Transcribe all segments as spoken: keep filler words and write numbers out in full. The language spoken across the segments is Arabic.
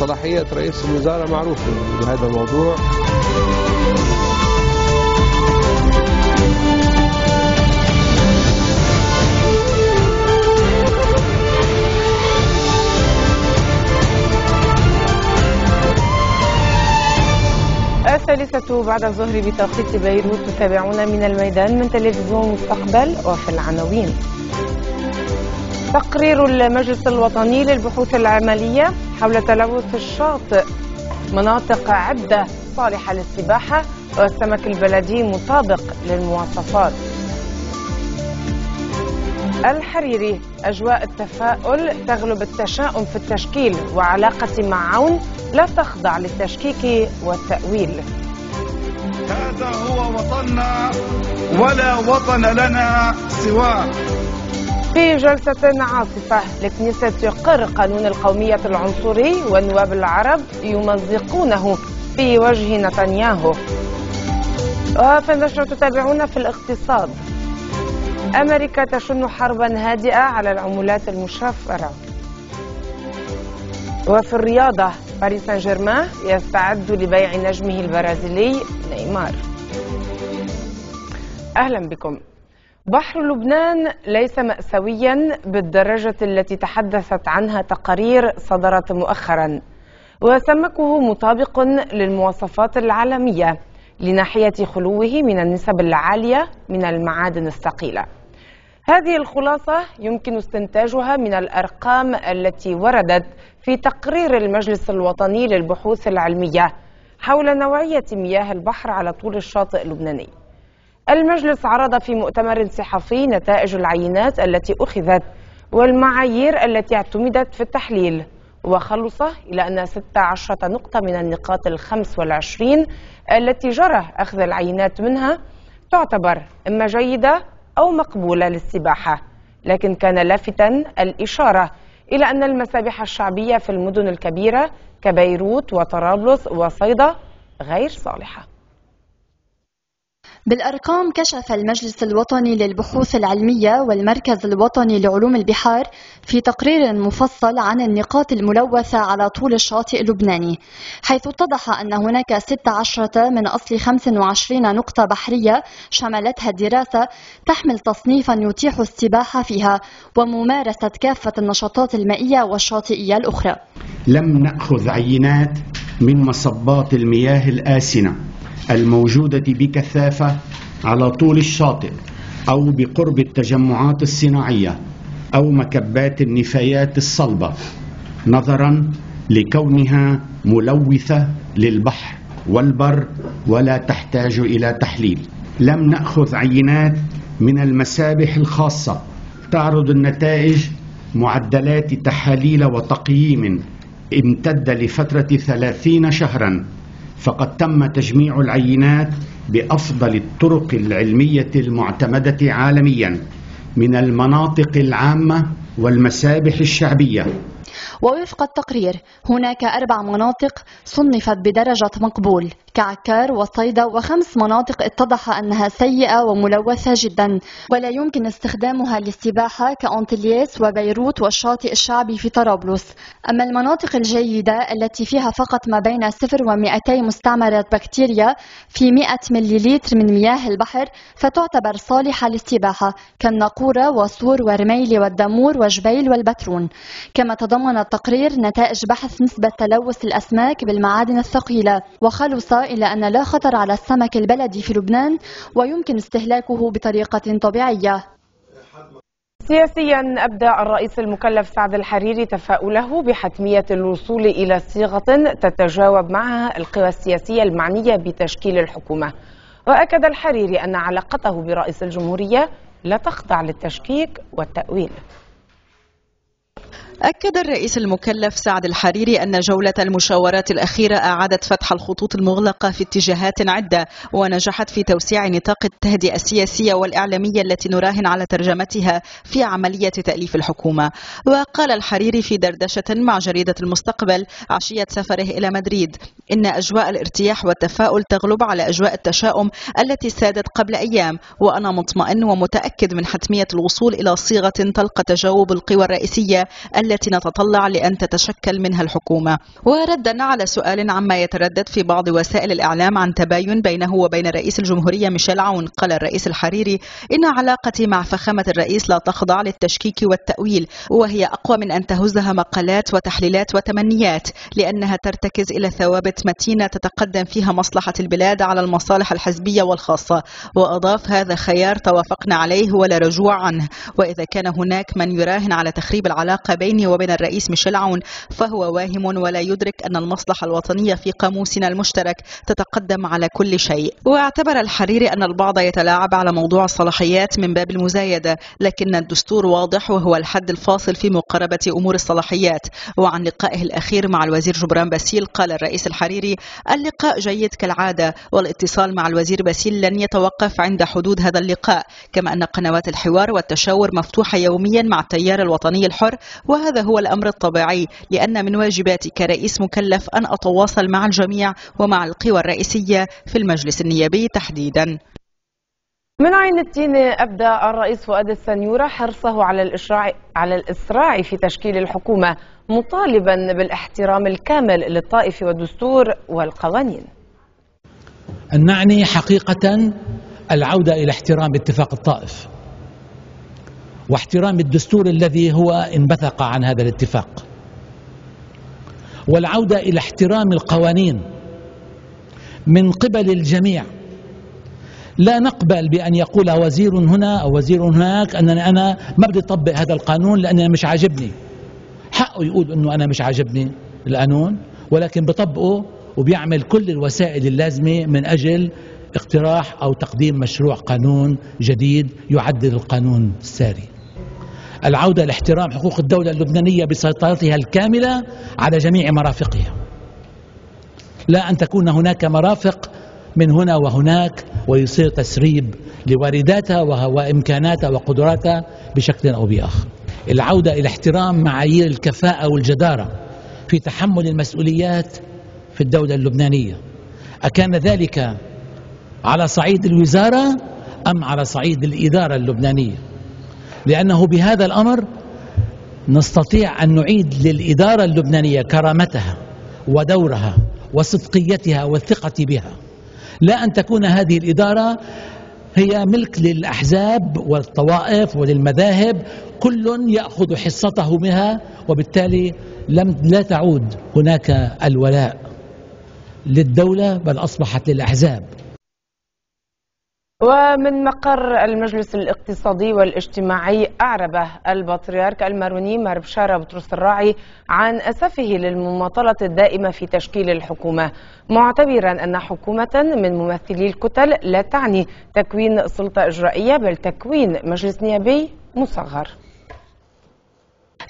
صلاحية رئيس الوزراء معروفة بهذا الموضوع. الثالثة بعد الظهر بتوقيت بيروت، تتابعون من الميدان من تلفزيون المستقبل. وفي العناوين: تقرير المجلس الوطني للبحوث العملية حول تلوث الشاطئ، مناطق عدة صالحة للسباحة والسمك البلدي مطابق للمواصفات. الحريري: أجواء التفاؤل تغلب التشاؤم في التشكيل، وعلاقتي مع عون لا تخضع للتشكيك والتأويل. هذا هو وطننا ولا وطن لنا سواه. في جلسة عاصفة، الكنيسة يقر قانون القومية العنصري ونواب العرب يمزقونه في وجه نتنياهو. وفي النشرة تتابعون في الاقتصاد: أمريكا تشن حربا هادئة على العملات المشفرة. وفي الرياضة، باريس سان جيرمان يستعد لبيع نجمه البرازيلي نيمار. أهلا بكم. بحر لبنان ليس مأسويا بالدرجة التي تحدثت عنها تقارير صدرت مؤخرا، وسمكه مطابق للمواصفات العالمية لناحية خلوه من النسب العالية من المعادن الثقيلة. هذه الخلاصة يمكن استنتاجها من الأرقام التي وردت في تقرير المجلس الوطني للبحوث العلمية حول نوعية مياه البحر على طول الشاطئ اللبناني. المجلس عرض في مؤتمر صحفي نتائج العينات التي أخذت والمعايير التي اعتمدت في التحليل، وخلص إلى أن ستة عشر نقطة من النقاط الخمس والعشرين التي جرى أخذ العينات منها تعتبر إما جيدة أو مقبولة للسباحة. لكن كان لافتا الإشارة إلى أن المسابح الشعبية في المدن الكبيرة كبيروت وطرابلس وصيدا غير صالحة. بالأرقام كشف المجلس الوطني للبحوث العلمية والمركز الوطني لعلوم البحار في تقرير مفصل عن النقاط الملوثة على طول الشاطئ اللبناني، حيث اتضح أن هناك ستة عشر من أصل خمس وعشرين نقطة بحرية شملتها الدراسة تحمل تصنيفا يتيح السباحة فيها وممارسة كافة النشاطات المائية والشاطئية الأخرى. لم نأخذ عينات من مصبات المياه الآسنة الموجودة بكثافة على طول الشاطئ أو بقرب التجمعات الصناعية أو مكبات النفايات الصلبة، نظرا لكونها ملوثة للبحر والبر ولا تحتاج إلى تحليل. لم نأخذ عينات من المسابح الخاصة، تعرض النتائج معدلات تحاليل وتقييم امتد لفترة ثلاثين شهرا، فقد تم تجميع العينات بأفضل الطرق العلمية المعتمدة عالميا من المناطق العامة والمسابح الشعبية. ووفق التقرير هناك أربع مناطق صنفت بدرجة مقبول كعكار وصيدا، وخمس مناطق اتضح أنها سيئة وملوثة جدا ولا يمكن استخدامها للسباحة كأنطلياس وبيروت والشاطئ الشعبي في طرابلس. أما المناطق الجيدة التي فيها فقط ما بين صفر ومئتي مستعمرة بكتيريا في مئة مليلتر من مياه البحر فتعتبر صالحة للسباحة كالناقورة وصور ورميل والدمور وجبيل والبترون. كما تضمن التقرير نتائج بحث نسبة تلوث الأسماك بالمعادن الثقيلة، وخلص إلى أن لا خطر على السمك البلدي في لبنان ويمكن استهلاكه بطريقة طبيعية. سياسيا أبدى الرئيس المكلف سعد الحريري تفاؤله بحتمية الوصول إلى صيغة تتجاوب معها القوى السياسية المعنية بتشكيل الحكومة. وأكد الحريري أن علاقته برئيس الجمهورية لا تخضع للتشكيك والتأويل. أكد الرئيس المكلف سعد الحريري أن جولة المشاورات الأخيرة أعادت فتح الخطوط المغلقة في اتجاهات عدة، ونجحت في توسيع نطاق التهدئة السياسية والإعلامية التي نراهن على ترجمتها في عملية تأليف الحكومة. وقال الحريري في دردشة مع جريدة المستقبل عشية سفره إلى مدريد إن أجواء الارتياح والتفاؤل تغلب على أجواء التشاؤم التي سادت قبل أيام، وأنا مطمئن ومتأكد من حتمية الوصول إلى صيغة تلقى تجاوب القوى الرئيسية التي نتطلع لأن تتشكل منها الحكومة. وردا على سؤال عما يتردد في بعض وسائل الإعلام عن تباين بينه وبين رئيس الجمهورية ميشيل عون، قال الرئيس الحريري إن علاقتي مع فخامة الرئيس لا تخضع للتشكيك والتأويل، وهي أقوى من أن تهزها مقالات وتحليلات وتمنيات، لأنها ترتكز إلى ثوابت متينة تتقدم فيها مصلحة البلاد على المصالح الحزبية والخاصة. وأضاف: هذا خيار توافقنا عليه ولا رجوع عنه، وإذا كان هناك من يراهن على تخريب العلاقة بيني وبين الرئيس ميشيل عون فهو واهم ولا يدرك أن المصلحة الوطنية في قاموسنا المشترك تتقدم على كل شيء. واعتبر الحريري أن البعض يتلاعب على موضوع الصلاحيات من باب المزايدة، لكن الدستور واضح وهو الحد الفاصل في مقاربة أمور الصلاحيات. وعن لقائه الأخير مع الوزير جبران باسيل قال الرئيس الحريري: اللقاء جيد كالعادة، والاتصال مع الوزير باسيل لن يتوقف عند حدود هذا اللقاء، كما أن قنوات الحوار والتشاور مفتوحة يوميا مع التيار الوطني الحر، وهذا هو الأمر الطبيعي، لأن من واجباتي كرئيس مكلف أن أتواصل مع الجميع ومع القوى الرئيسية في المجلس النيابي تحديدا. من عين التينة أبدى الرئيس فؤاد السنيوره حرصه على الإسراع على الإسراع في تشكيل الحكومة، مطالبا بالاحترام الكامل للطائف والدستور والقوانين. أن نعني حقيقة العودة إلى احترام اتفاق الطائف واحترام الدستور الذي هو انبثق عن هذا الاتفاق، والعودة إلى احترام القوانين من قبل الجميع. لا نقبل بأن يقول وزير هنا أو وزير هناك أنني أنا ما بدي أطبق هذا القانون لأني مش عاجبني. حقه يقول أنه أنا مش عاجبني القانون، ولكن بطبقه وبيعمل كل الوسائل اللازمة من أجل اقتراح أو تقديم مشروع قانون جديد يعدل القانون الساري. العودة لاحترام حقوق الدولة اللبنانية بسيطرتها الكاملة على جميع مرافقها، لا أن تكون هناك مرافق من هنا وهناك ويصير تسريب لوارداتها وإمكاناتها وقدراتها بشكل أو بآخر. العودة إلى احترام معايير الكفاءة والجدارة في تحمل المسؤوليات في الدولة اللبنانية، أكان ذلك على صعيد الوزارة أم على صعيد الإدارة اللبنانية، لأنه بهذا الأمر نستطيع أن نعيد للإدارة اللبنانية كرامتها ودورها وصدقيتها والثقة بها، لا أن تكون هذه الإدارة هي ملك للأحزاب والطوائف وللمذاهب، كل يأخذ حصته منها، وبالتالي لم لا تعود هناك الولاء للدولة بل أصبحت للأحزاب. ومن مقر المجلس الاقتصادي والاجتماعي أعرب البطريرك الماروني مار بشارة بطرس الراعي عن أسفه للمماطلة الدائمة في تشكيل الحكومة، معتبرا أن حكومة من ممثلي الكتل لا تعني تكوين سلطة إجرائية بل تكوين مجلس نيابي مصغر.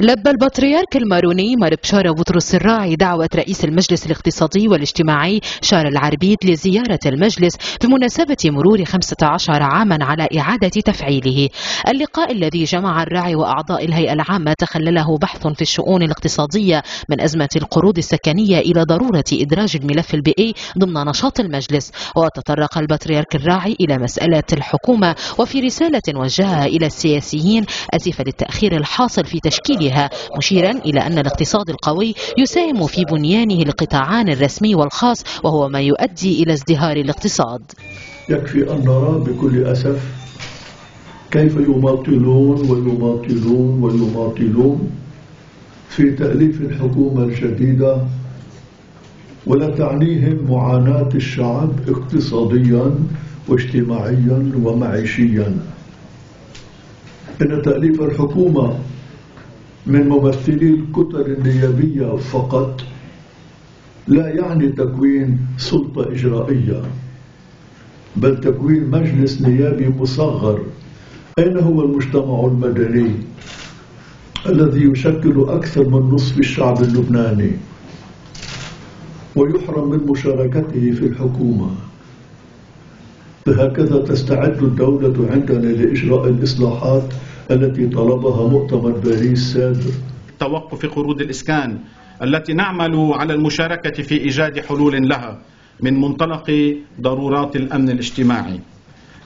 لبى البطريرك الماروني مار بشارة بطرس الراعي دعوة رئيس المجلس الاقتصادي والاجتماعي شارل العربيد لزيارة المجلس بمناسبة مرور خمسة عشر عاما على إعادة تفعيله. اللقاء الذي جمع الراعي وأعضاء الهيئة العامة تخلله بحث في الشؤون الاقتصادية من أزمة القروض السكنية إلى ضرورة إدراج الملف البيئي ضمن نشاط المجلس. وتطرق البطريرك الراعي إلى مسألة الحكومة، وفي رسالة وجهها إلى السياسيين أسف للتأخير الحاصل في تشكيلها، مشيرا إلى أن الاقتصاد القوي يساهم في بنيانه القطاعان الرسمي والخاص، وهو ما يؤدي إلى ازدهار الاقتصاد. يكفي أن نرى بكل أسف كيف يماطلون ويماطلون ويماطلون في تأليف الحكومة الجديدة، ولا تعنيهم معاناة الشعب اقتصاديا واجتماعيا ومعيشيا. إن تأليف الحكومة من ممثلي الكتل النيابية فقط لا يعني تكوين سلطة إجرائية بل تكوين مجلس نيابي مصغر. أين هو المجتمع المدني الذي يشكل أكثر من نصف الشعب اللبناني ويحرم من مشاركته في الحكومة؟ فهكذا تستعد الدولة عندنا لإجراء الإصلاحات التي طلبها مؤتمر باريس السابق. توقف قروض الإسكان التي نعمل على المشاركة في إيجاد حلول لها من منطلق ضرورات الأمن الاجتماعي.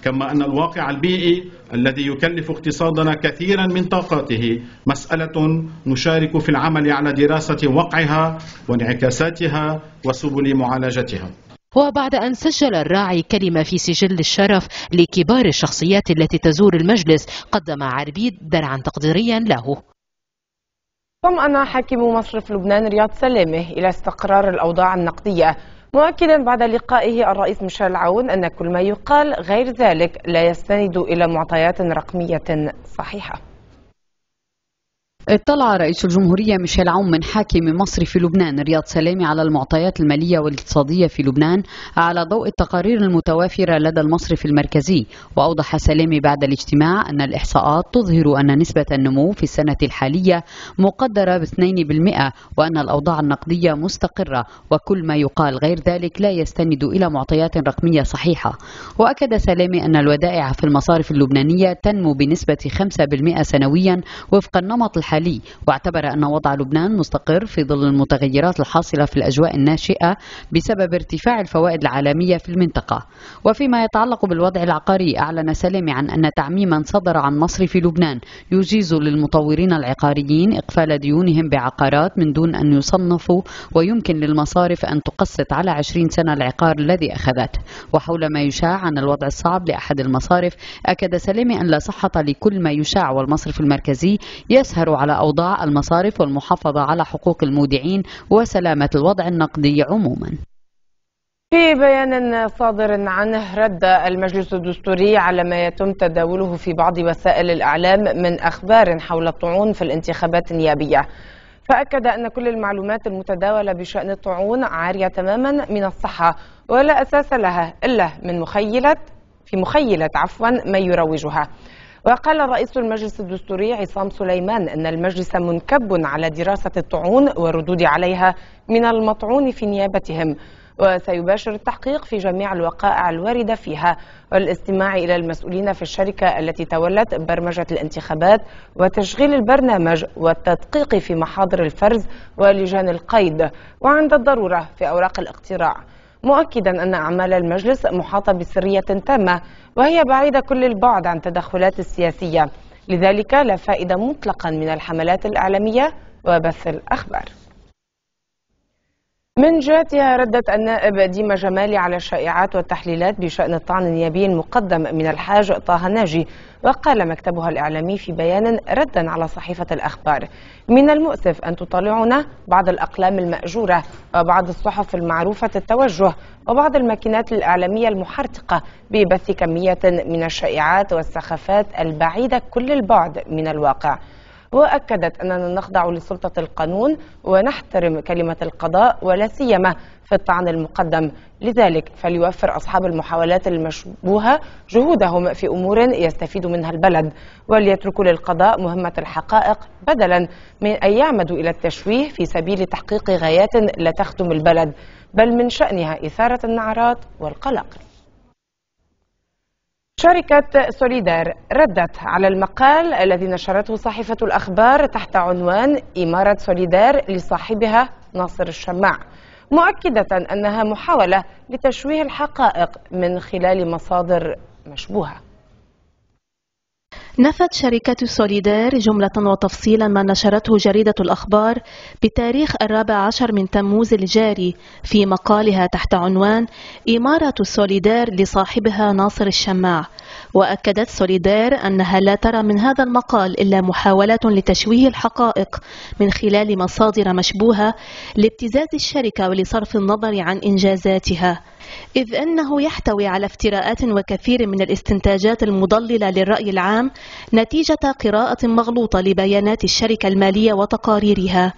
كما أن الواقع البيئي الذي يكلف اقتصادنا كثيرا من طاقته مسألة نشارك في العمل على دراسة وقعها وانعكاساتها وسبل معالجتها. وبعد أن سجل الراعي كلمة في سجل الشرف لكبار الشخصيات التي تزور المجلس، قدم عربيد درعا تقديريا له. طمأن حاكم مصرف لبنان رياض سلامه إلى استقرار الأوضاع النقدية، مؤكدا بعد لقائه الرئيس ميشيل عون أن كل ما يقال غير ذلك لا يستند إلى معطيات رقمية صحيحة. اطلع رئيس الجمهورية ميشيل عون من حاكم مصرف لبنان رياض سلامه على المعطيات المالية والاقتصادية في لبنان على ضوء التقارير المتوافرة لدى المصرف المركزي. وأوضح سلامه بعد الاجتماع أن الإحصاءات تظهر أن نسبة النمو في السنة الحالية مقدرة ب اثنين بالمئة وأن الأوضاع النقدية مستقرة وكل ما يقال غير ذلك لا يستند إلى معطيات رقمية صحيحة. وأكد سلامه أن الودائع في المصارف اللبنانية تنمو بنسبة خمسة بالمئة سنويا وفق النمط الحالي، واعتبر أن وضع لبنان مستقر في ظل المتغيرات الحاصلة في الأجواء الناشئة بسبب ارتفاع الفوائد العالمية في المنطقة. وفيما يتعلق بالوضع العقاري، أعلن سلامي عن أن تعميما صدر عن مصرف لبنان يجيز للمطورين العقاريين إقفال ديونهم بعقارات من دون أن يصنفوا، ويمكن للمصارف أن تقسط على عشرين سنة العقار الذي أخذته. وحول ما يشاع عن الوضع الصعب لأحد المصارف، أكد سلامي أن لا صحة لكل ما يشاع، والمصرف المركزي يسهر على أوضاع المصارف والمحافظة على حقوق المودعين وسلامة الوضع النقدي عموما. في بيان صادر عنه، رد المجلس الدستوري على ما يتم تداوله في بعض وسائل الإعلام من أخبار حول الطعون في الانتخابات النيابية، فأكد أن كل المعلومات المتداولة بشأن الطعون عارية تماما من الصحة ولا أساس لها إلا من مخيلة في مخيلة عفوا ما يروجها. وقال رئيس المجلس الدستوري عصام سليمان أن المجلس منكب على دراسة الطعون والردود عليها من المطعون في نيابتهم، وسيباشر التحقيق في جميع الوقائع الواردة فيها والاستماع إلى المسؤولين في الشركة التي تولت برمجة الانتخابات وتشغيل البرنامج والتدقيق في محاضر الفرز ولجان القيد وعند الضرورة في أوراق الاقتراع، مؤكدا أن أعمال المجلس محاطة بسرية تامة وهي بعيدة كل البعد عن التدخلات السياسية، لذلك لا فائدة مطلقا من الحملات الإعلامية وبث الأخبار. من جهتها، ردت النائب ديما جمالي على الشائعات والتحليلات بشأن الطعن النيابي المقدم من الحاج طه ناجي، وقال مكتبها الإعلامي في بيان ردا على صحيفة الأخبار: من المؤسف أن تطلعنا بعض الأقلام المأجورة وبعض الصحف المعروفة التوجه وبعض الماكينات الإعلامية المحرطقة ببث كمية من الشائعات والسخافات البعيدة كل البعد من الواقع. وأكدت أننا نخضع لسلطة القانون ونحترم كلمة القضاء ولا سيما في الطعن المقدم، لذلك فليوفر أصحاب المحاولات المشبوهة جهودهم في أمور يستفيد منها البلد، وليتركوا للقضاء مهمة الحقائق بدلا من أن يعمدوا إلى التشويه في سبيل تحقيق غايات لا تخدم البلد بل من شأنها إثارة النعرات والقلق. شركة سوليدار ردت على المقال الذي نشرته صحيفة الأخبار تحت عنوان إمارة سوليدار لصاحبها ناصر الشماع، مؤكدة أنها محاولة لتشويه الحقائق من خلال مصادر مشبوهة. نفت شركة سوليدار جملة وتفصيلا ما نشرته جريدة الأخبار بتاريخ الرابع عشر من تموز الجاري في مقالها تحت عنوان إمارة سوليدار لصاحبها ناصر الشماع. وأكدت سوليدار أنها لا ترى من هذا المقال إلا محاولة لتشويه الحقائق من خلال مصادر مشبوهة لابتزاز الشركة ولصرف النظر عن إنجازاتها، إذ أنه يحتوي على افتراءات وكثير من الاستنتاجات المضللة للرأي العام نتيجة قراءة مغلوطة لبيانات الشركة المالية وتقاريرها.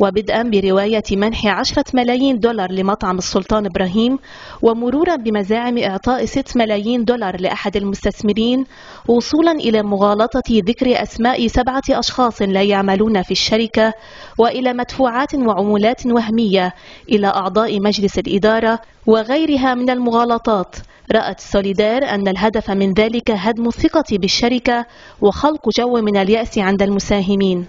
وبدءا برواية منح عشرة ملايين دولار لمطعم السلطان إبراهيم، ومرورا بمزاعم إعطاء ستة ملايين دولار لأحد المستثمرين، وصولا إلى مغالطة ذكر أسماء سبعة أشخاص لا يعملون في الشركة، وإلى مدفوعات وعمولات وهمية إلى أعضاء مجلس الإدارة وغيرها من المغالطات، رأت سوليدار أن الهدف من ذلك هدم الثقة بالشركة وخلق جو من اليأس عند المساهمين.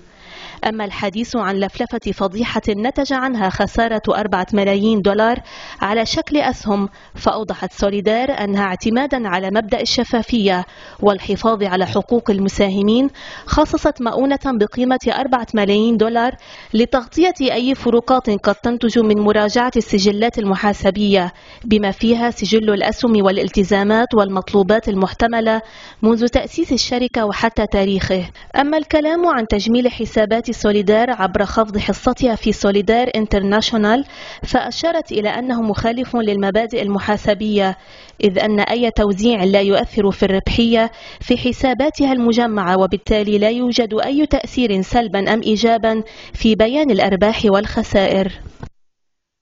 أما الحديث عن لفلفة فضيحة نتج عنها خسارة أربعة ملايين دولار على شكل أسهم، فأوضحت سوليدار أنها اعتمادا على مبدأ الشفافية والحفاظ على حقوق المساهمين خصصت مؤونة بقيمة أربعة ملايين دولار لتغطية أي فروقات قد تنتج من مراجعة السجلات المحاسبية بما فيها سجل الأسهم والالتزامات والمطلوبات المحتملة منذ تأسيس الشركة وحتى تاريخه. أما الكلام عن تجميل حسابات سوليدار عبر خفض حصتها في سوليدار انترناشونال فأشارت إلى أنه مخالف للمبادئ المحاسبية، إذ أن أي توزيع لا يؤثر في الربحية في حساباتها المجمعة، وبالتالي لا يوجد أي تأثير سلبا أم إيجابا في بيان الأرباح والخسائر.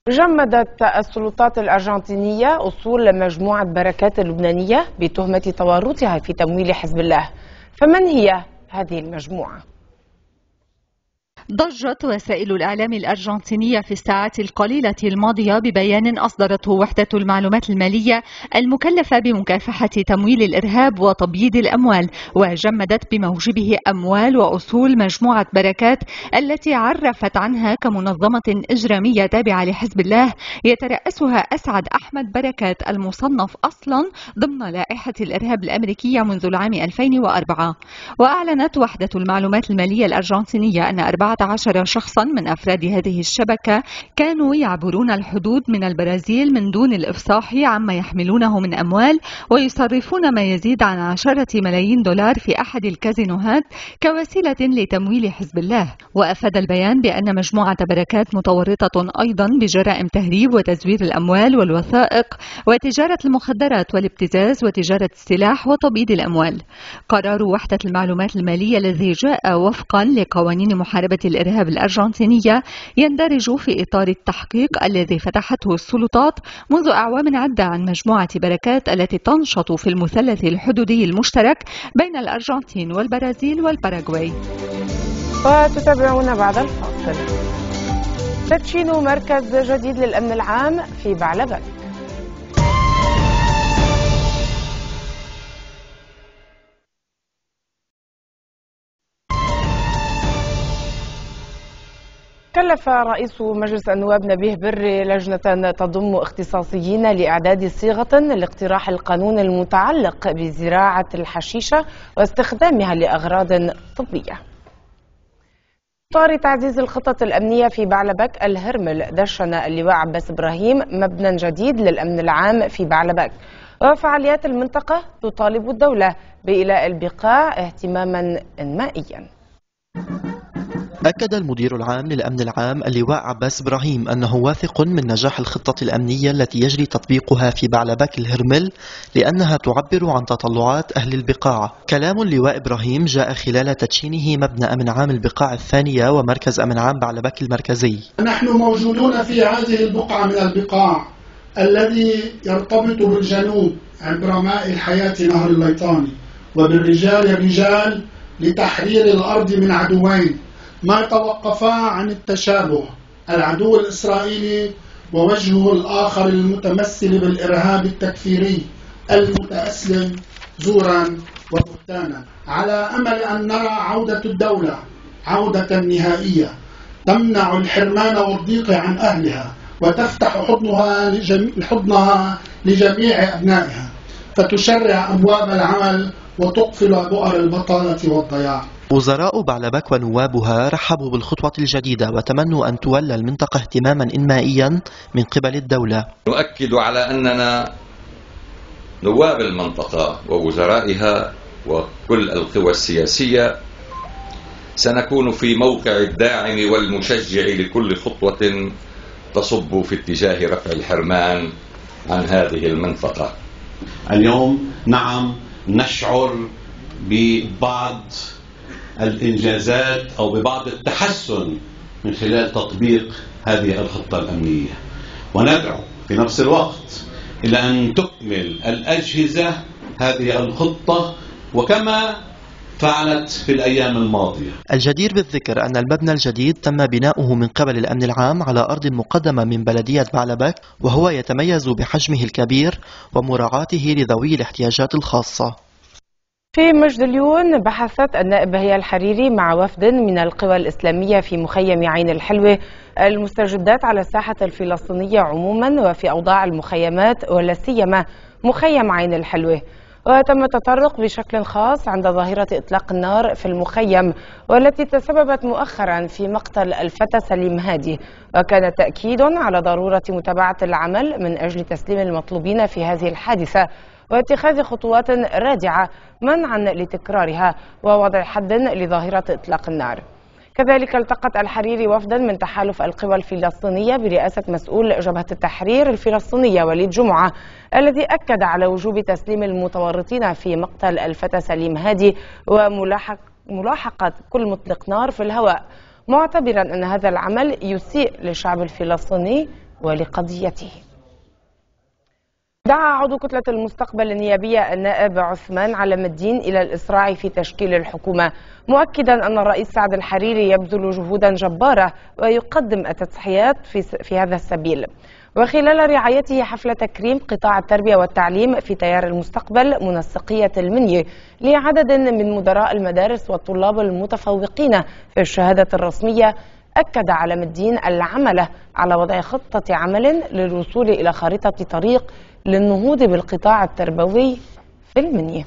جمدت السلطات الأرجنتينية أصول مجموعة بركات اللبنانية بتهمة تورطها في تمويل حزب الله، فمن هي هذه المجموعة؟ ضجت وسائل الإعلام الأرجنتينية في الساعات القليلة الماضية ببيان أصدرته وحدة المعلومات المالية المكلفة بمكافحة تمويل الإرهاب وتبييض الأموال، وجمدت بموجبه أموال وأصول مجموعة بركات التي عرفت عنها كمنظمة إجرامية تابعة لحزب الله يترأسها أسعد أحمد بركات، المصنف أصلا ضمن لائحة الإرهاب الأمريكية منذ العام ألفين وأربعة. وأعلنت وحدة المعلومات المالية الأرجنتينية أن أربعة عشر شخصا من أفراد هذه الشبكة كانوا يعبرون الحدود من البرازيل من دون الإفصاح عما يحملونه من أموال، ويصرفون ما يزيد عن عشرة ملايين دولار في أحد الكازينوهات كوسيلة لتمويل حزب الله. وأفاد البيان بأن مجموعة بركات متورطة أيضا بجرائم تهريب وتزوير الأموال والوثائق وتجارة المخدرات والابتزاز وتجارة السلاح وتبييض الأموال. قرار وحدة المعلومات المالية الذي جاء وفقا لقوانين محاربة الإرهاب الأرجنتينية يندرج في إطار التحقيق الذي فتحته السلطات منذ أعوام عدة عن مجموعة بركات التي تنشط في المثلث الحدودي المشترك بين الأرجنتين والبرازيل والباراغواي. وتتابعون بعد الفاصل. تدشين مركز جديد للأمن العام في بعلبك. كلف رئيس مجلس النواب نبيه بري لجنة تضم اختصاصيين لإعداد صيغة لاقتراح القانون المتعلق بزراعة الحشيشة واستخدامها لأغراض طبية. إطار تعزيز الخطط الأمنية في بعلبك الهرمل، دشن اللواء عباس إبراهيم مبنى جديد للأمن العام في بعلبك. وفعاليات المنطقة تطالب الدولة بإلاء البقاع اهتماما انمائيا. أكد المدير العام للأمن العام اللواء عباس إبراهيم أنه واثق من نجاح الخطة الأمنية التي يجري تطبيقها في بعلبك الهرمل لأنها تعبر عن تطلعات أهل البقاع. كلام اللواء إبراهيم جاء خلال تدشينه مبنى أمن عام البقاع الثانية ومركز أمن عام بعلبك المركزي. نحن موجودون في هذه البقعة من البقاع الذي يرتبط بالجنوب عبر ماء الحياة نهر الليطاني، وبالرجال الرجال لتحرير الأرض من عدوين ما توقفا عن التشابه، العدو الإسرائيلي ووجهه الآخر المتمثل بالإرهاب التكفيري المتأسلم زورا وبهتانا، على أمل أن نرى عودة الدولة عودة نهائية تمنع الحرمان والضيق عن أهلها وتفتح حضنها لجميع, حضنها لجميع أبنائها، فتشرع أبواب العمل وتقفل بؤر البطالة والضياع. وزراء بعلبك ونوابها رحبوا بالخطوة الجديدة وتمنوا أن تولى المنطقة اهتماما إنمائيا من قبل الدولة. نؤكد على أننا نواب المنطقة ووزرائها وكل القوى السياسية سنكون في موقع الداعم والمشجع لكل خطوة تصب في اتجاه رفع الحرمان عن هذه المنطقة. اليوم نعم نشعر ببعض الإنجازات أو ببعض التحسن من خلال تطبيق هذه الخطة الأمنية، وندعو في نفس الوقت إلى أن تكمل الأجهزة هذه الخطة وكما فعلت في الأيام الماضية. الجدير بالذكر أن المبنى الجديد تم بناؤه من قبل الأمن العام على أرض مقدمة من بلدية بعلبك، وهو يتميز بحجمه الكبير ومراعاته لذوي الاحتياجات الخاصة. في مجد اليون بحثت النائب بهية الحريري مع وفد من القوى الإسلامية في مخيم عين الحلوة المستجدات على الساحة الفلسطينية عموما وفي أوضاع المخيمات ولا سيما مخيم عين الحلوة، وتم التطرق بشكل خاص عند ظاهرة إطلاق النار في المخيم والتي تسببت مؤخرا في مقتل الفتى سليم هادي، وكان تأكيد على ضرورة متابعة العمل من أجل تسليم المطلوبين في هذه الحادثة واتخاذ خطوات رادعة منعا لتكرارها ووضع حد لظاهرة إطلاق النار. كذلك التقت الحريري وفدا من تحالف القوى الفلسطينية برئاسة مسؤول جبهة التحرير الفلسطينية وليد جمعة الذي أكد على وجوب تسليم المتورطين في مقتل الفتى سليم هادي وملاحقة كل مطلق نار في الهواء، معتبرا أن هذا العمل يسيء للشعب الفلسطيني ولقضيته. دعا عضو كتلة المستقبل النيابية النائب عثمان علم الدين إلى الإسراع في تشكيل الحكومة، مؤكدا أن الرئيس سعد الحريري يبذل جهودا جبارة ويقدم التضحيات في, في هذا السبيل. وخلال رعايته حفلة تكريم قطاع التربية والتعليم في تيار المستقبل منسقية المنيا لعدد من مدراء المدارس والطلاب المتفوقين في الشهادة الرسمية، أكد علم الدين العمل على وضع خطة عمل للوصول إلى خارطة طريق للنهوض بالقطاع التربوي في المنيا،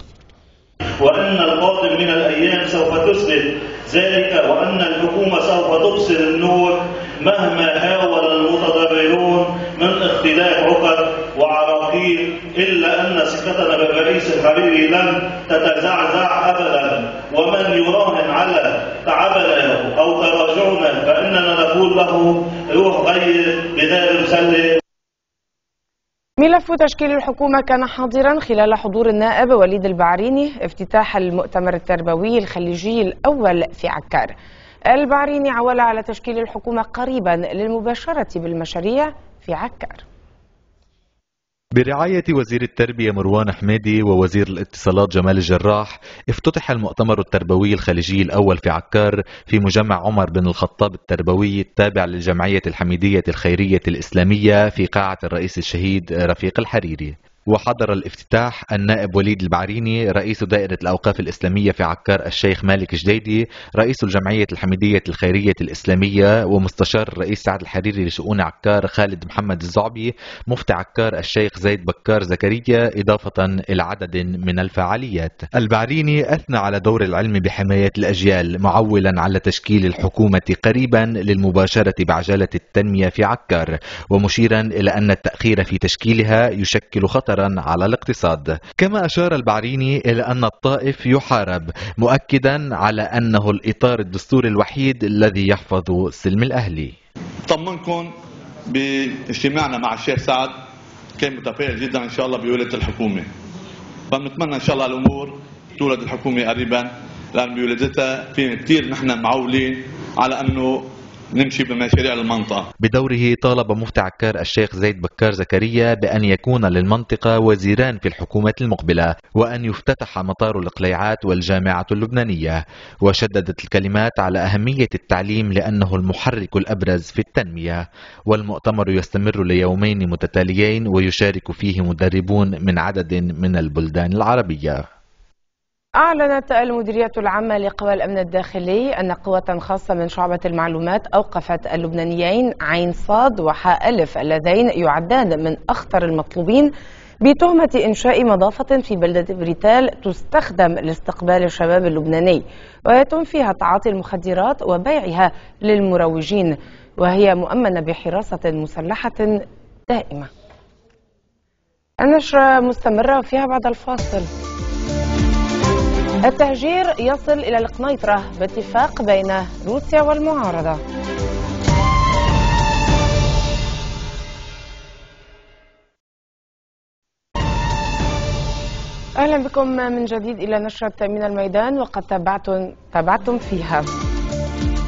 وأن القادم من الأيام سوف تثبت ذلك، وأن الحكومة سوف تبصر النور مهما حاول المتضررون من اختلاف عقد وعراقيل، إلا أن ثقتنا بالرئيس الحريري لن تتزعزع أبدا، ومن يراهن على تعبنا أو تراجعنا فإننا نقول له روح غير بدار مسلم. ملف تشكيل الحكومة كان حاضرا خلال حضور النائب وليد البعريني افتتاح المؤتمر التربوي الخليجي الأول في عكار. البعريني عول على تشكيل الحكومة قريبا للمباشرة بالمشاريع في عكار. برعاية وزير التربية مروان حمادي ووزير الاتصالات جمال الجراح، افتتح المؤتمر التربوي الخليجي الأول في عكار في مجمع عمر بن الخطاب التربوي التابع للجمعية الحميدية الخيرية الإسلامية في قاعة الرئيس الشهيد رفيق الحريري. وحضر الافتتاح النائب وليد البعريني رئيس دائرة الأوقاف الإسلامية في عكار الشيخ مالك جديدي، رئيس الجمعية الحميدية الخيرية الإسلامية ومستشار الرئيس سعد الحريري لشؤون عكار خالد محمد الزعبي، مفتي عكار الشيخ زيد بكار زكريا، إضافة إلى عدد من الفعاليات. البعريني أثنى على دور العلم بحماية الأجيال، معولا على تشكيل الحكومة قريبا للمباشرة بعجلة التنمية في عكار، ومشيرا إلى أن التأخير في تشكيلها يشكل خطر على الاقتصاد. كما أشار البعريني إلى أن الطائف يحارب، مؤكدا على أنه الإطار الدستوري الوحيد الذي يحفظ سلم الأهلي. طمنكم باجتماعنا مع الشيخ سعد كان متفائل جدا إن شاء الله بولادة الحكومة، فنتمنى إن شاء الله الأمور تولد الحكومة قريبا، لأن بولادتها فينا كثير نحن معولين على أنه نمشي بمشاريع المنطقة. بدوره طالب مفتي عكار الشيخ زيد بكار زكريا بأن يكون للمنطقة وزيران في الحكومة المقبلة، وأن يفتتح مطار الإقليعات والجامعة اللبنانية. وشددت الكلمات على أهمية التعليم لأنه المحرك الأبرز في التنمية. والمؤتمر يستمر ليومين متتاليين ويشارك فيه مدربون من عدد من البلدان العربية. أعلنت المديرية العامة لقوى الأمن الداخلي أن قوة خاصة من شعبة المعلومات أوقفت اللبنانيين عين صاد وحاء ألف اللذين يعدان من أخطر المطلوبين بتهمة إنشاء مضافة في بلدة بريتال تستخدم لاستقبال الشباب اللبناني ويتم فيها تعاطي المخدرات وبيعها للمروجين، وهي مؤمنة بحراسة مسلحة دائمة. النشرة مستمرة وفيها بعد الفاصل. التهجير يصل إلى القنيطرة باتفاق بين روسيا والمعارضة. أهلا بكم من جديد إلى نشرة من الميدان، وقد تابعتم, تابعتم فيها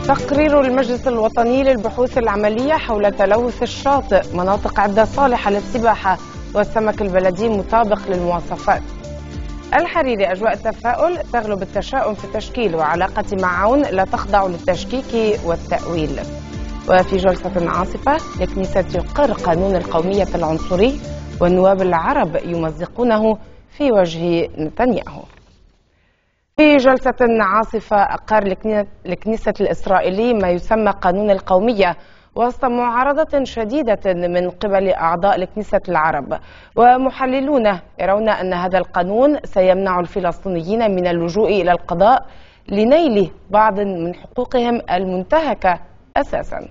تقرير المجلس الوطني للبحوث العملية حول تلوث الشاطئ، مناطق عدة صالحة للسباحة والسمك البلدي مطابق للمواصفات. الحريري أجواء التفاؤل تغلب التشاؤم في التشكيل، وعلاقتي مع عون لا تخضع للتشكيك والتأويل. وفي جلسة عاصفة لكنيسة القر قانون القومية العنصري والنواب العرب يمزقونه في وجه نتنياهو. في جلسة عاصفة أقر الكنيسة الإسرائيلي ما يسمى قانون القومية وسط معارضة شديدة من قبل أعضاء الكنيسة العرب، ومحللون يرون أن هذا القانون سيمنع الفلسطينيين من اللجوء إلى القضاء لنيل بعض من حقوقهم المنتهكة أساسا.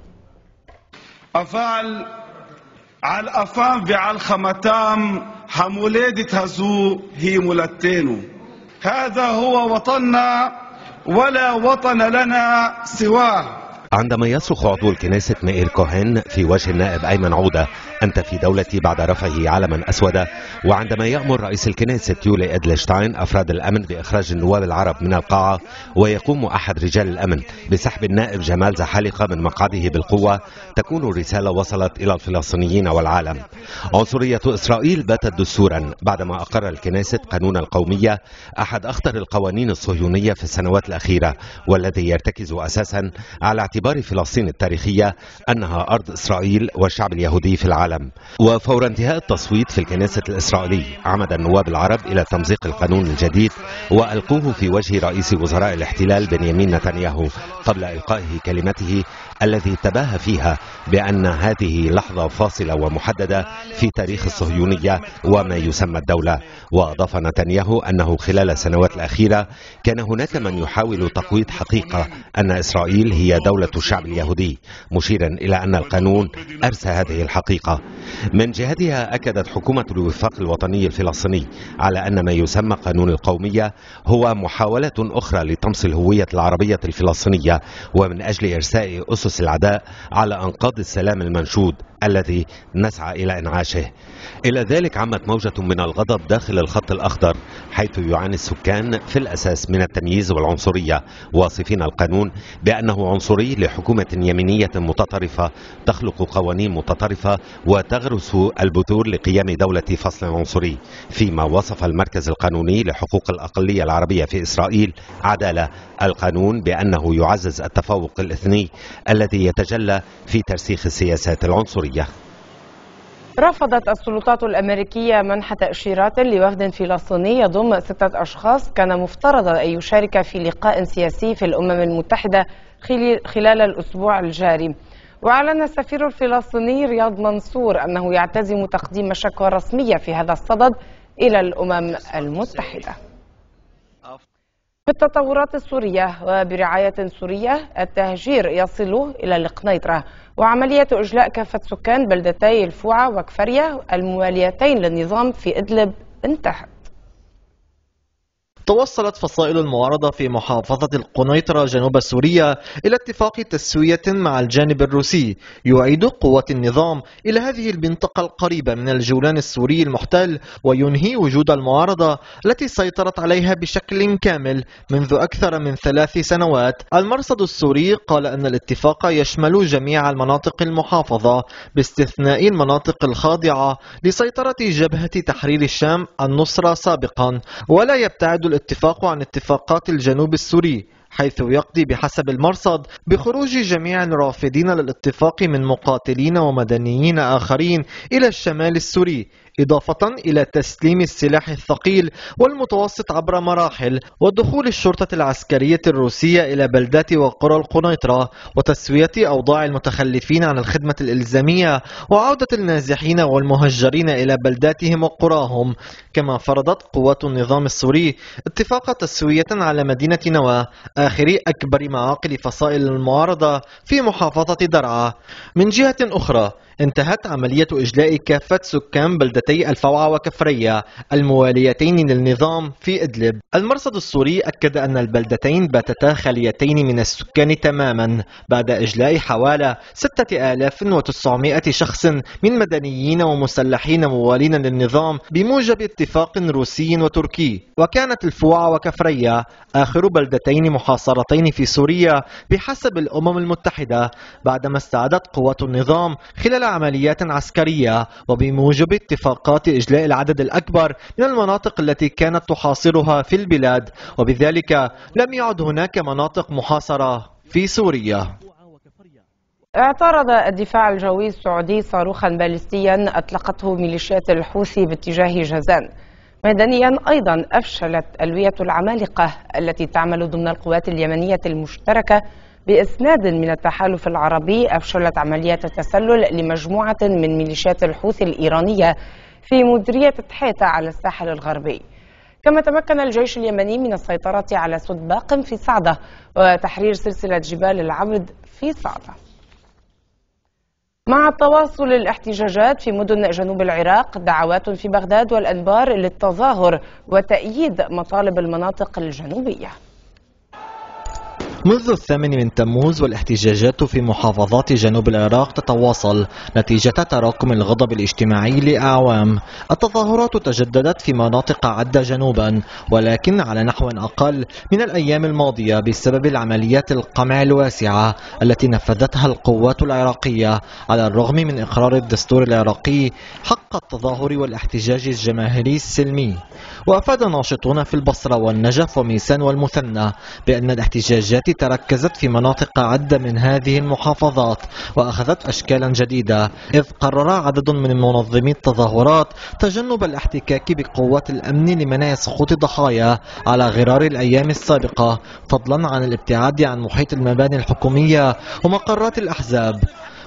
أفعل على أفام وعلى خمتام حمولادت هزو هي ملتينو. هذا هو وطننا ولا وطن لنا سواه. عندما يصرخ عضو الكنيسة مئير كاهن في وجه النائب أيمن عودة أنت في دولتي بعد رفعه علما أسودا، وعندما يأمر رئيس الكنيسة يولي ادلشتاين أفراد الأمن بإخراج النواب العرب من القاعة، ويقوم أحد رجال الأمن بسحب النائب جمال زحالقة من مقعده بالقوة، تكون الرسالة وصلت إلى الفلسطينيين والعالم. عنصرية إسرائيل باتت دستورا بعدما أقر الكنيسة قانون القومية، أحد أخطر القوانين الصهيونية في السنوات الأخيرة، والذي يرتكز أساسا على اعتبار فلسطين التاريخية أنها أرض إسرائيل والشعب اليهودي في العالم. وفور انتهاء التصويت في الكنيسة الإسرائيلي عمد النواب العرب إلى تمزيق القانون الجديد وألقوه في وجه رئيس وزراء الاحتلال بنيامين نتنياهو قبل إلقائه كلمته الذي تباهى فيها بأن هذه لحظة فاصلة ومحددة في تاريخ الصهيونية وما يسمى الدولة. وأضاف نتنياهو أنه خلال السنوات الأخيرة كان هناك من يحاول تقويض حقيقة أن إسرائيل هي دولة الشعب اليهودي، مشيرا إلى أن القانون أرسى هذه الحقيقة. من جهتها أكدت حكومة الوفاق الوطني الفلسطيني على أن ما يسمى قانون القومية هو محاولة أخرى لطمس الهوية العربية الفلسطينية ومن أجل إرساء أسس العداء على أنقاض السلام المنشود الذي نسعى إلى إنعاشه. إلى ذلك عمت موجة من الغضب داخل الخط الأخضر، حيث يعاني السكان في الأساس من التمييز والعنصرية، واصفين القانون بأنه عنصري لحكومة يمينية متطرفة تخلق قوانين متطرفة وتغرس البذور لقيام دولة فصل عنصري. فيما وصف المركز القانوني لحقوق الأقلية العربية في إسرائيل عدالة القانون بأنه يعزز التفوق الإثني الذي يتجلى في ترسيخ السياسات العنصرية. رفضت السلطات الأمريكية منح تأشيرات لوفد فلسطيني يضم ستة أشخاص كان مفترض أن يشارك في لقاء سياسي في الأمم المتحدة خلال الأسبوع الجاري. وأعلن السفير الفلسطيني رياض منصور أنه يعتزم تقديم شكوى رسمية في هذا الصدد إلى الأمم المتحدة. بالتطورات السورية وبرعاية سورية التهجير يصل إلى القنيطرة، وعملية إجلاء كافة سكان بلدتي الفوعة وكفرية المواليتين للنظام في إدلب انتهت. توصلت فصائل المعارضة في محافظة القنيطرة جنوب سوريا إلى اتفاق تسوية مع الجانب الروسي يعيد قوة النظام إلى هذه المنطقة القريبة من الجولان السوري المحتل، وينهي وجود المعارضة التي سيطرت عليها بشكل كامل منذ أكثر من ثلاث سنوات. المرصد السوري قال أن الاتفاق يشمل جميع المناطق المحافظة باستثناء المناطق الخاضعة لسيطرة جبهة تحرير الشام النصرة سابقا، ولا يبتعد الاتفاق عن اتفاقات الجنوب السوري، حيث يقضي بحسب المرصد بخروج جميع الرافضين للاتفاق من مقاتلين ومدنيين آخرين إلى الشمال السوري، إضافة إلى تسليم السلاح الثقيل والمتوسط عبر مراحل، ودخول الشرطة العسكرية الروسية إلى بلدات وقرى القنيطرة، وتسوية أوضاع المتخلفين عن الخدمة الإلزامية، وعودة النازحين والمهجرين إلى بلداتهم وقراهم. كما فرضت قوات النظام السوري اتفاق تسوية على مدينة نوى، آخر أكبر معاقل فصائل المعارضة في محافظة درعا. من جهة أخرى انتهت عملية إجلاء كافة سكان بلدتي الفوعة وكفرية المواليتين للنظام في إدلب. المرصد السوري أكد أن البلدتين باتتا خاليتين من السكان تماما بعد إجلاء حوالي ستة آلاف وتسعمائة شخص من مدنيين ومسلحين موالين للنظام بموجب اتفاق روسي وتركي. وكانت الفوعة وكفرية آخر بلدتين محاصرتين في سوريا بحسب الأمم المتحدة، بعدما استعادت قوات النظام خلال عمليات عسكرية وبموجب اتفاقات إجلاء العدد الأكبر من المناطق التي كانت تحاصرها في البلاد، وبذلك لم يعد هناك مناطق محاصرة في سوريا. اعترض الدفاع الجوي السعودي صاروخا باليستيا أطلقته ميليشيات الحوثي باتجاه جازان، مدنيا أيضا أفشلت ألوية العمالقة التي تعمل ضمن القوات اليمنية المشتركة بإسناد من التحالف العربي، أفشلت عمليات التسلل لمجموعة من ميليشيات الحوثي الإيرانية في مديرية حيتا على الساحل الغربي. كما تمكن الجيش اليمني من السيطرة على سد باقم في صعدة وتحرير سلسلة جبال العبد في صعدة. مع تواصل الاحتجاجات في مدن جنوب العراق، دعوات في بغداد والأنبار للتظاهر وتأييد مطالب المناطق الجنوبية. منذ الثامن من تموز والاحتجاجات في محافظات جنوب العراق تتواصل نتيجة تراكم الغضب الاجتماعي لأعوام. التظاهرات تجددت في مناطق عدة جنوبا، ولكن على نحو أقل من الأيام الماضية بسبب العمليات القمع الواسعة التي نفذتها القوات العراقية على الرغم من إقرار الدستور العراقي حق التظاهر والاحتجاج الجماهيري السلمي. وأفاد ناشطون في البصرة والنجف وميسان والمثنى بأن الاحتجاجات تركزت في مناطق عدة من هذه المحافظات وأخذت أشكالا جديدة، إذ قرر عدد من منظمي التظاهرات تجنب الاحتكاك بقوات الأمن لمنع سقوط ضحايا على غرار الأيام السابقة، فضلا عن الابتعاد عن محيط المباني الحكومية ومقرات الأحزاب.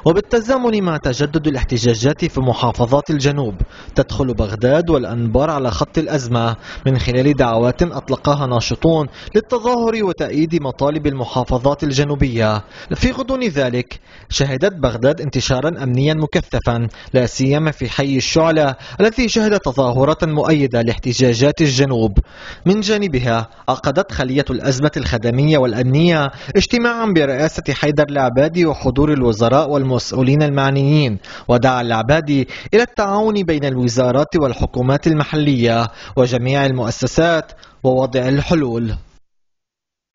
وبالتزامن مع تجدد الاحتجاجات في محافظات الجنوب، تدخل بغداد والأنبار على خط الأزمة من خلال دعوات أطلقها ناشطون للتظاهر وتأييد مطالب المحافظات الجنوبية. في غضون ذلك، شهدت بغداد انتشارا أمنيا مكثفا، لا سيما في حي الشعلة الذي شهد تظاهرات مؤيدة لاحتجاجات الجنوب. من جانبها، عقدت خلية الأزمة الخدمية والأمنية اجتماعا برئاسة حيدر العبادي وحضور الوزراء والمسؤولين المسؤولين المعنيين، ودعا العبادي إلى التعاون بين الوزارات والحكومات المحلية وجميع المؤسسات ووضع الحلول.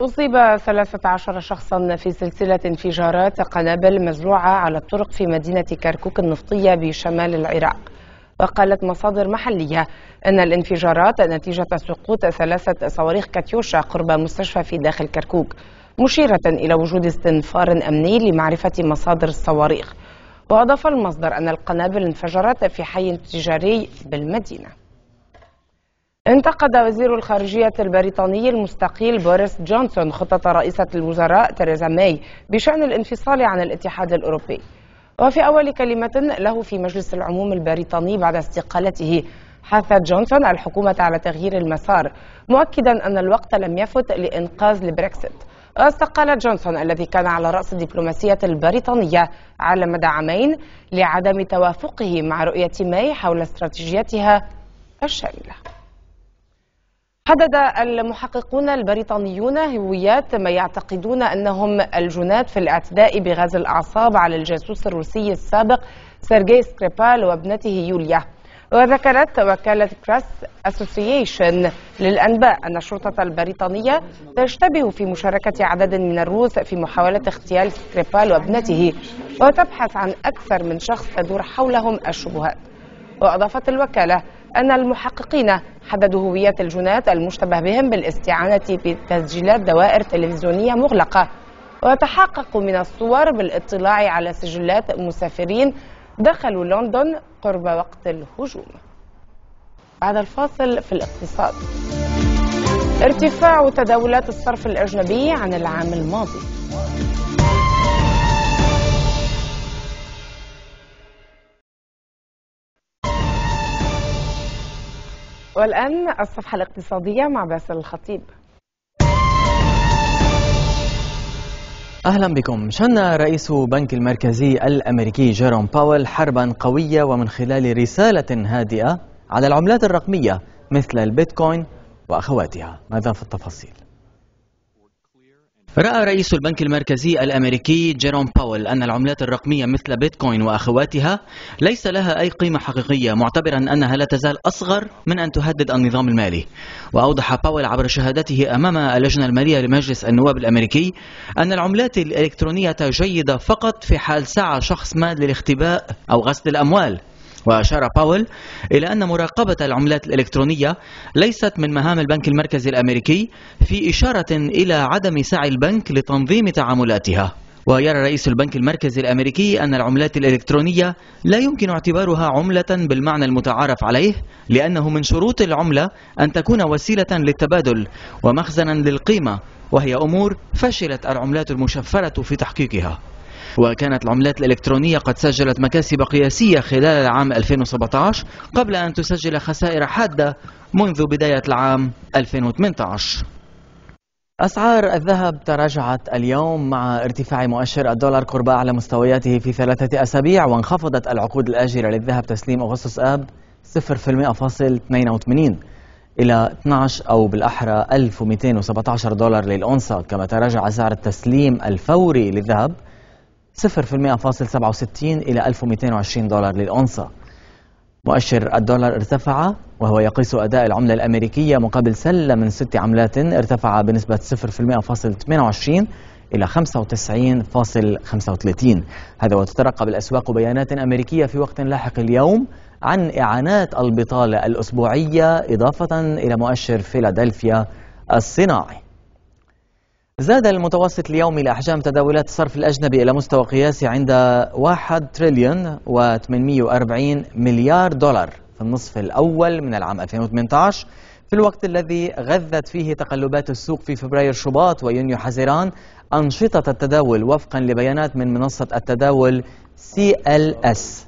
أصيب ثلاثة عشر شخصا في سلسلة انفجارات قنابل مزروعة على الطرق في مدينة كركوك النفطية بشمال العراق. وقالت مصادر محلية أن الانفجارات نتيجة سقوط ثلاثة صواريخ كاتيوشا قرب مستشفى في داخل كركوك، مشيرة إلى وجود استنفار أمني لمعرفة مصادر الصواريخ. وأضاف المصدر أن القنابل انفجرت في حي تجاري بالمدينة. انتقد وزير الخارجية البريطاني المستقيل بوريس جونسون خطة رئيسة الوزراء تيريزا ماي بشأن الانفصال عن الاتحاد الأوروبي. وفي أول كلمة له في مجلس العموم البريطاني بعد استقالته، حث جونسون الحكومة على تغيير المسار، مؤكدا أن الوقت لم يفت لإنقاذ البريكسيت. استقال جونسون الذي كان على رأس الدبلوماسية البريطانية على مدى عامين لعدم توافقه مع رؤية ماي حول استراتيجيتها الشاملة. حدد المحققون البريطانيون هويات ما يعتقدون أنهم الجنات في الاعتداء بغاز الأعصاب على الجاسوس الروسي السابق سيرجي سكريبال وابنته يوليا. وذكرت وكالة بريس أسوسيشن للأنباء أن الشرطة البريطانية تشتبه في مشاركة عدد من الروس في محاولة اغتيال سكريبال وابنته، وتبحث عن أكثر من شخص تدور حولهم الشبهات. وأضافت الوكالة أن المحققين حددوا هوية الجنات المشتبه بهم بالاستعانة بتسجيلات دوائر تلفزيونية مغلقة، وتحققوا من الصور بالاطلاع على سجلات مسافرين دخلوا لندن قرب وقت الهجوم. بعد الفاصل في الاقتصاد، ارتفاع تداولات الصرف الأجنبي عن العام الماضي. والآن الصفحة الاقتصادية مع باسل الخطيب. أهلا بكم. شن رئيس بنك المركزي الأمريكي جيروم باول حربا قوية ومن خلال رسالة هادئة على العملات الرقمية مثل البيتكوين وأخواتها. ماذا في التفاصيل؟ رأى رئيس البنك المركزي الأمريكي جيروم باول أن العملات الرقمية مثل بيتكوين وأخواتها ليس لها أي قيمة حقيقية، معتبرا أنها لا تزال أصغر من أن تهدد النظام المالي. وأوضح باول عبر شهادته أمام اللجنة المالية لمجلس النواب الأمريكي أن العملات الإلكترونية جيدة فقط في حال سعى شخص ما للاختباء أو غسل الأموال. وأشار باول إلى أن مراقبة العملات الإلكترونية ليست من مهام البنك المركزي الأمريكي، في إشارة إلى عدم سعي البنك لتنظيم تعاملاتها. ويرى رئيس البنك المركزي الأمريكي أن العملات الإلكترونية لا يمكن اعتبارها عملة بالمعنى المتعارف عليه، لأنه من شروط العملة أن تكون وسيلة للتبادل ومخزنا للقيمة، وهي أمور فشلت العملات المشفرة في تحقيقها. وكانت العملات الإلكترونية قد سجلت مكاسب قياسية خلال العام ألفين وسبعة عشر قبل أن تسجل خسائر حادة منذ بداية العام ألفين وثمانية عشر. أسعار الذهب تراجعت اليوم مع ارتفاع مؤشر الدولار قرب أعلى مستوياته في ثلاثة أسابيع، وانخفضت العقود الآجلة للذهب تسليم أغسطس آب صفر فاصلة اثنين اثنين إلى اثني عشر أو بالأحرى ألف ومئتين وسبعة عشر دولار للأونصة، كما تراجع سعر التسليم الفوري للذهب صفر فاصلة سبعة وستين إلى ألف ومئتين وعشرين دولار للأونصة. مؤشر الدولار ارتفع وهو يقيس أداء العملة الأمريكية مقابل سلة من ست عملات ارتفع بنسبة صفر فاصلة ثمانية وعشرين إلى خمسة وتسعين فاصلة خمسة وثلاثين. هذا وتترقب الأسواق بيانات أمريكية في وقت لاحق اليوم عن إعانات البطالة الأسبوعية إضافة إلى مؤشر فيلادلفيا الصناعي. زاد المتوسط اليومي لأحجام تداولات الصرف الأجنبي إلى مستوى قياسي عند واحد تريليون وثمانمئة وأربعين مليار دولار في النصف الأول من العام ألفين وثمانية عشر، في الوقت الذي غذت فيه تقلبات السوق في فبراير شباط ويونيو حزيران أنشطة التداول وفقا لبيانات من منصة التداول سي إل إس.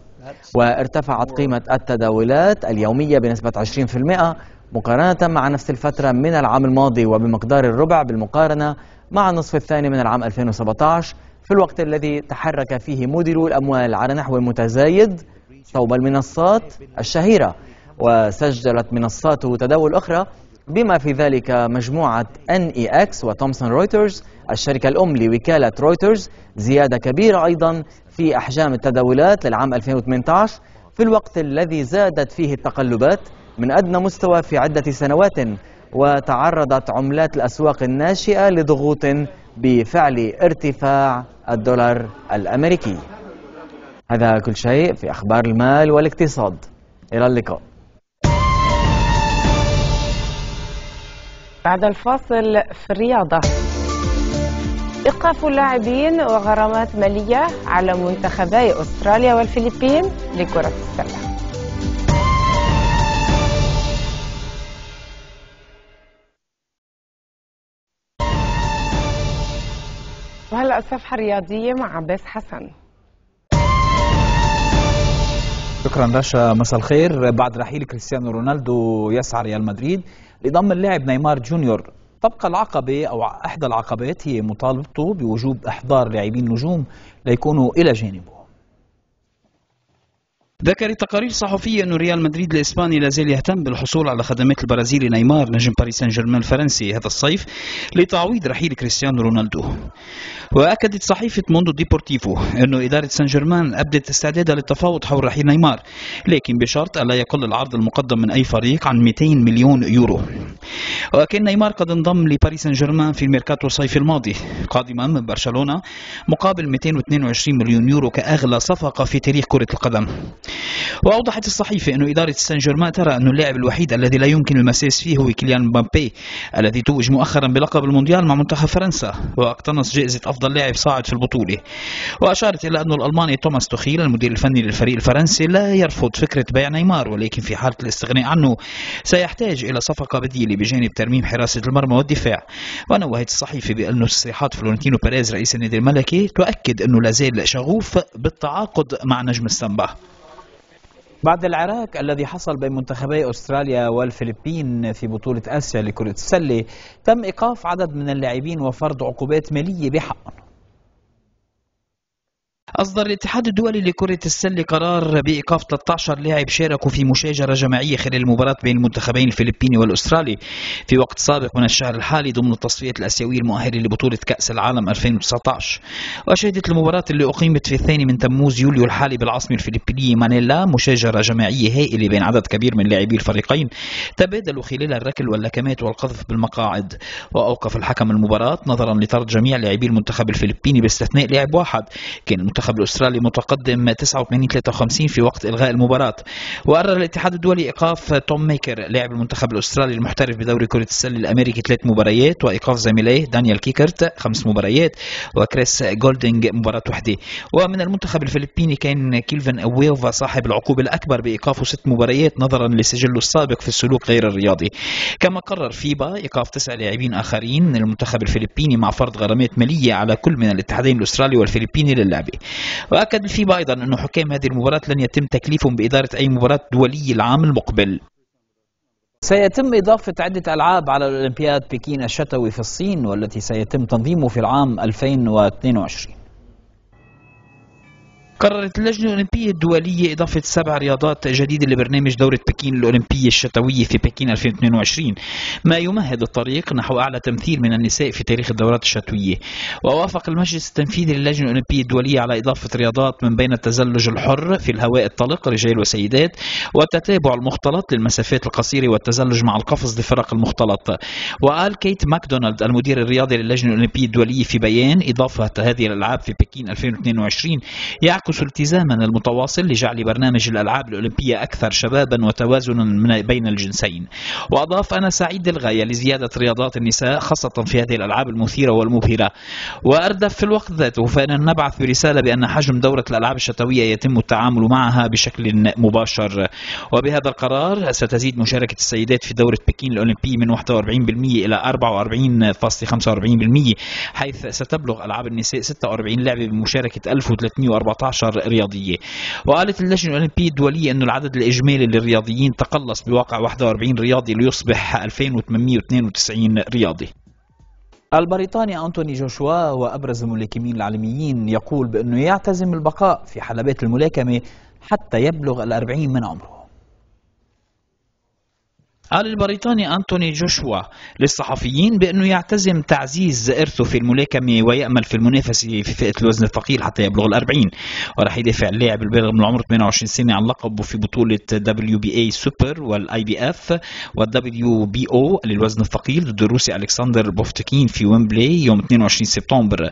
وارتفعت قيمة التداولات اليومية بنسبة عشرين بالمئة مقارنة مع نفس الفترة من العام الماضي، وبمقدار الربع بالمقارنة مع النصف الثاني من العام ألفين وسبعة عشر، في الوقت الذي تحرك فيه مديرو الأموال على نحو متزايد صوب المنصات الشهيرة. وسجلت منصات تداول أخرى بما في ذلك مجموعة إن إي إكس وتومسون رويترز الشركة الأم لوكالة رويترز زيادة كبيرة أيضا في أحجام التداولات للعام ألفين وثمانية عشر، في الوقت الذي زادت فيه التقلبات من أدنى مستوى في عدة سنوات، وتعرضت عملات الأسواق الناشئة لضغوط بفعل ارتفاع الدولار الأمريكي. هذا كل شيء في أخبار المال والاقتصاد، إلى اللقاء. بعد الفاصل في الرياضة، إيقاف اللاعبين وغرامات مالية على منتخبي أستراليا والفلبين لكرة السلة. وهلأ الصفحة الرياضية مع عباس حسن. شكرا باشا، مساء الخير. بعد رحيل كريستيانو رونالدو يسعى ريال مدريد لضم اللاعب نيمار جونيور. تبقى العقبة أو إحدى العقبات هي مطالبته بوجوب إحضار لاعبين نجوم ليكونوا إلى جانبه. ذكرت تقارير صحفية أن ريال مدريد الإسباني لازال يهتم بالحصول على خدمات البرازيلي نيمار نجم باريس سان جيرمان الفرنسي هذا الصيف لتعويض رحيل كريستيانو رونالدو. وأكدت صحيفة موندو ديبورتيفو أن إدارة سان جيرمان أبدت استعدادها للتفاوض حول رحيل نيمار، لكن بشرط ألا يقل العرض المقدم من أي فريق عن مئتين مليون يورو. وكان نيمار قد انضم لباريس سان جيرمان في الميركاتو الصيفي الماضي قادما من برشلونة مقابل مئتين واثنين وعشرين مليون يورو كأغلى صفقة في تاريخ كرة القدم. وأوضحت الصحيفة أن إدارة سان جيرمان ترى أن اللاعب الوحيد الذي لا يمكن المساس فيه هو كيليان مبابي الذي توج مؤخرا بلقب المونديال مع منتخب فرنسا واقتنص جائزة أفضل لاعب صاعد في البطولة. وأشارت إلى أن الألماني توماس توخيل المدير الفني للفريق الفرنسي لا يرفض فكرة بيع نيمار، ولكن في حالة الاستغناء عنه سيحتاج إلى صفقة بديلة بجانب ترميم حراسة المرمى والدفاع. ونوهت الصحيفة بأن تصريحات فلورنتينو بيريز رئيس النادي الملكي تؤكد أنه لا زال شغوف بالتعاقد مع نجم السامبا. بعد العراك الذي حصل بين منتخبي أستراليا والفلبين في بطولة آسيا لكرة السلة، تم إيقاف عدد من اللاعبين وفرض عقوبات مالية بحقهم. أصدر الاتحاد الدولي لكرة السلة قرار بإيقاف ثلاثة عشر لاعب شاركوا في مشاجرة جماعية خلال المباراة بين المنتخبين الفلبيني والأسترالي في وقت سابق من الشهر الحالي ضمن التصفيات الآسيوية المؤهلة لبطولة كأس العالم ألفين وتسعة عشر. وشهدت المباراة اللي أقيمت في الثاني من تموز يوليو الحالي بالعاصمة الفلبينية مانيلا مشاجرة جماعية هائلة بين عدد كبير من لاعبي الفريقين تبادلوا خلالها الركل واللكمات والقذف بالمقاعد. وأوقف الحكم المباراة نظرا لطرد جميع لاعبي المنتخب الفلبيني باستثناء لاعب واحد كان المنتخب الأسترالي متقدم تسعة وثمانين ثلاثة وخمسين في وقت إلغاء المباراة. وقرر الاتحاد الدولي إيقاف توم ميكر لاعب المنتخب الأسترالي المحترف بدوري كرة السلة الأمريكي ثلاث مباريات، وإيقاف زميليه دانيال كيكرت خمس مباريات وكريس جولدينج مباراة واحدة. ومن المنتخب الفلبيني كان كيلفن أويوفا صاحب العقوبة الأكبر بإيقافه ست مباريات نظرا لسجله السابق في السلوك غير الرياضي. كما قرر فيبا إيقاف تسعة لاعبين آخرين من المنتخب الفلبيني مع فرض غرامات مالية على كل من الاتحادين الأسترالي والفلبيني للعبة. وأكد الفيبا أيضا أن حكام هذه المباراة لن يتم تكليفهم بإدارة أي مباراة دولية العام المقبل. سيتم إضافة عدة ألعاب على الأولمبياد بكين الشتوي في الصين والتي سيتم تنظيمه في العام ألفين واثنين وعشرين. قررت اللجنة الأولمبية الدولية إضافة سبع رياضات جديدة لبرنامج دورة بكين الأولمبية الشتوية في بكين ألفين واثنين وعشرين، ما يمهد الطريق نحو أعلى تمثيل من النساء في تاريخ الدورات الشتوية. ووافق المجلس التنفيذي للجنة الأولمبية الدولية على إضافة رياضات من بين التزلج الحر في الهواء الطلق رجال وسيدات، والتتابع المختلط للمسافات القصيرة، والتزلج مع القفز لفرق المختلط. وقال كيت ماكدونالد المدير الرياضي للجنة الأولمبية الدولية في بيان إضافة هذه الألعاب في بكين ألفين واثنين وعشرين يعكس التزاما المتواصل لجعل برنامج الألعاب الأولمبية أكثر شبابا وتوازنا بين الجنسين. وأضاف أنا سعيد للغاية لزيادة رياضات النساء خاصة في هذه الألعاب المثيرة والمبهرة. وأردف في الوقت ذاته فإننا نبعث برسالة بأن حجم دورة الألعاب الشتوية يتم التعامل معها بشكل مباشر. وبهذا القرار ستزيد مشاركة السيدات في دورة بكين الأولمبية من واحد وأربعين بالمئة إلى أربعة وأربعين فاصلة خمسة وأربعين بالمئة، حيث ستبلغ ألعاب النساء ستة وأربعين لعبة بمشاركة ألف وثلاثمئة وأربعة عشر رياضية. وقالت اللجنة الأولمبية الدولية أن العدد الإجمالي للرياضيين تقلص بواقع واحد وأربعين رياضي ليصبح ألفين وثمانمئة واثنين وتسعين رياضي. البريطاني أنتوني جوشوا وأبرز الملاكمين العالميين يقول بأنه يعتزم البقاء في حلبات الملاكمة حتى يبلغ الأربعين من عمره. قال البريطاني أنتوني جوشوا للصحفيين بأنه يعتزم تعزيز إرثه في الملاكمة ويأمل في المنافسة في فئة الوزن الثقيل حتى يبلغ الأربعين. ورح يدافع اللاعب البالغ من العمر ثمانية وعشرين سنة عن لقبه في بطولة دبليو بي إيه سوبر والآي بي إف والدبليو بي أو للوزن الثقيل ضد الروسي ألكسندر بوفتكين في ويمبلي يوم اثنين وعشرين سبتمبر.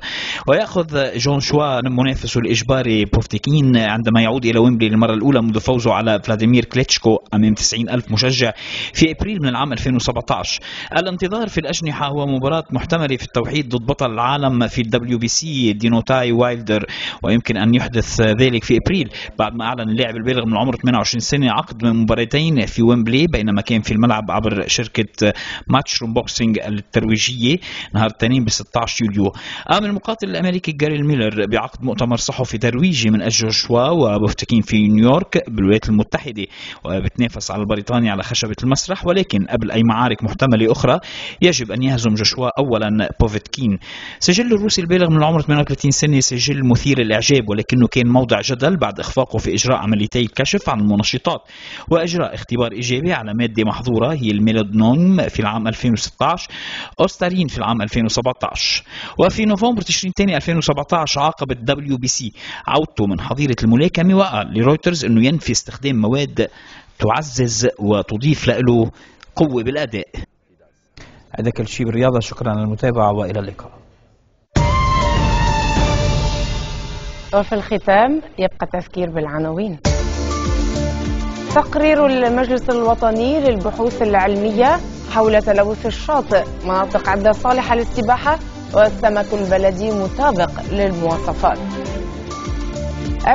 ويأخذ جوشوا منافسه الإجباري بوفتكين عندما يعود إلى ويمبلي للمرة الأولى منذ فوزه على فلاديمير كليتشكو أمام تسعين ألف مشجع في في ابريل من العام ألفين وسبعة عشر. الانتظار في الاجنحه هو مباراه محتمله في التوحيد ضد بطل العالم في الدبليو بي سي دينوتاي وايلدر، ويمكن ان يحدث ذلك في ابريل بعد ما اعلن اللاعب البالغ من العمر ثمانية وعشرين سنه عقد من مباراتين في ويمبلي بينما كان في الملعب عبر شركه ماتش روم بوكسينج الترويجيه نهار الاثنين ب ستة عشر يوليو. قام المقاتل الامريكي جاري ميلر بعقد مؤتمر صحفي ترويجي من اجل جوشوا وبوفتكين في نيويورك بالولايات المتحده، وبتنافس على البريطاني على خشبه المسرح. ولكن قبل أي معارك محتملة أخرى يجب أن يهزم جوشوا أولا بوفتكين. سجل الروسي البالغ من العمر ثمانية وثلاثين سنة سجل مثير للإعجاب، ولكنه كان موضع جدل بعد إخفاقه في إجراء عمليتي الكشف عن المنشطات وإجراء اختبار إيجابي على مادة محظورة هي الميلادنون في العام ألفين وستة عشر، أوستارين في العام ألفين وسبعة عشر. وفي نوفمبر تشرين الثاني ألفين وسبعة عشر عاقب الدبليو بي سي عودته من حظيرة الملاكمة، وقال لرويترز أنه ينفي استخدام مواد تعزز وتضيف له قوة بالأداء. هذا كل شيء بالرياضة، شكرا للمتابعة وإلى اللقاء. وفي الختام يبقى تذكير بالعناوين. تقرير المجلس الوطني للبحوث العلمية حول تلوث الشاطئ، مناطق عدة صالحة للسباحة والسمك البلدي مطابق للمواصفات.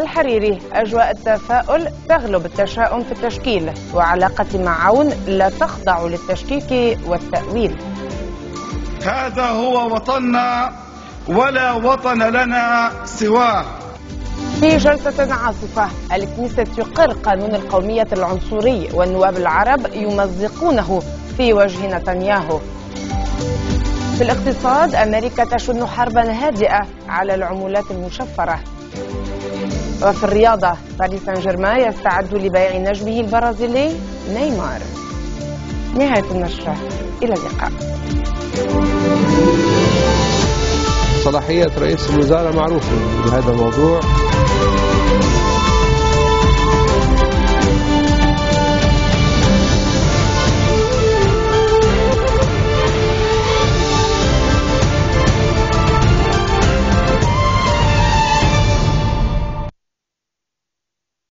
الحريري أجواء التفاؤل تغلب التشاؤم في التشكيل، وعلاقة مع عون لا تخضع للتشكيك والتأويل. هذا هو وطننا ولا وطن لنا سواه. في جلسة عاصفة الكنيسة تقر قانون القومية العنصري، والنواب العرب يمزقونه في وجه نتنياهو. في الاقتصاد أمريكا تشن حربا هادئة على العمولات المشفرة. وفي الرياضة باريس سان جيرمان يستعد لبيع نجمه البرازيلي نيمار. نهاية النشرة، إلى اللقاء. صلاحية رئيس الوزراء معروفة بهذا الموضوع.